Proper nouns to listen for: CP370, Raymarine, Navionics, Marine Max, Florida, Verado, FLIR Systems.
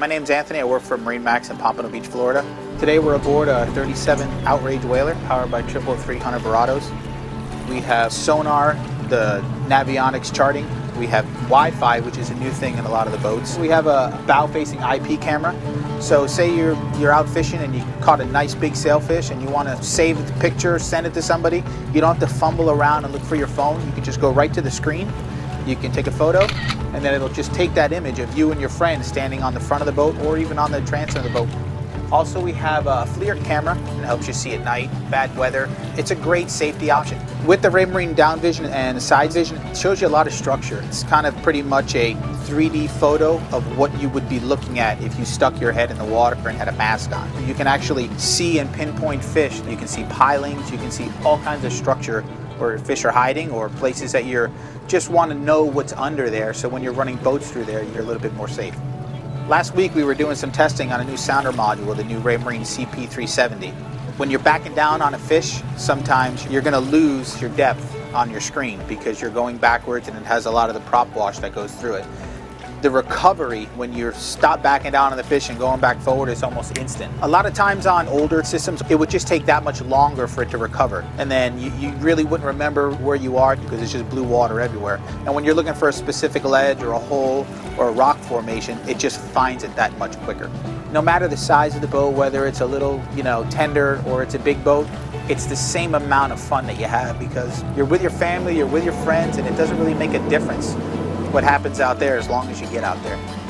My name's Anthony. I work for Marine Max in Pompano Beach, Florida. Today we're aboard a 37 Outrage Whaler powered by 33300 Verados. We have sonar, the Navionics charting. We have Wi-Fi, which is a new thing in a lot of the boats. We have a bow-facing IP camera. So say you're out fishing and you caught a nice big sailfish and you want to save the picture, send it to somebody. You don't have to fumble around and look for your phone. You can just go right to the screen. You can take a photo, and then it'll just take that image of you and your friend standing on the front of the boat or even on the transom of the boat. Also, we have a FLIR camera that helps you see at night, bad weather. It's a great safety option. With the Raymarine down vision and side vision, it shows you a lot of structure. It's kind of pretty much a 3D photo of what you would be looking at if you stuck your head in the water and had a mask on. You can actually see and pinpoint fish. You can see pilings, you can see all kinds of structure where fish are hiding or places that you just want to know what's under there, so when you're running boats through there, you're a little bit more safe. Last week we were doing some testing on a new sounder module, the new Raymarine CP370. When you're backing down on a fish, sometimes you're going to lose your depth on your screen because you're going backwards and it has a lot of the prop wash that goes through it. The recovery when you stop backing down on the fish and going back forward is almost instant. A lot of times on older systems, it would just take that much longer for it to recover. And then you really wouldn't remember where you are because it's just blue water everywhere. And when you're looking for a specific ledge or a hole or a rock formation, it just finds it that much quicker. No matter the size of the boat, whether it's a little, tender or it's a big boat, it's the same amount of fun that you have because you're with your family, you're with your friends, and it doesn't really make a difference what happens out there as long as you get out there.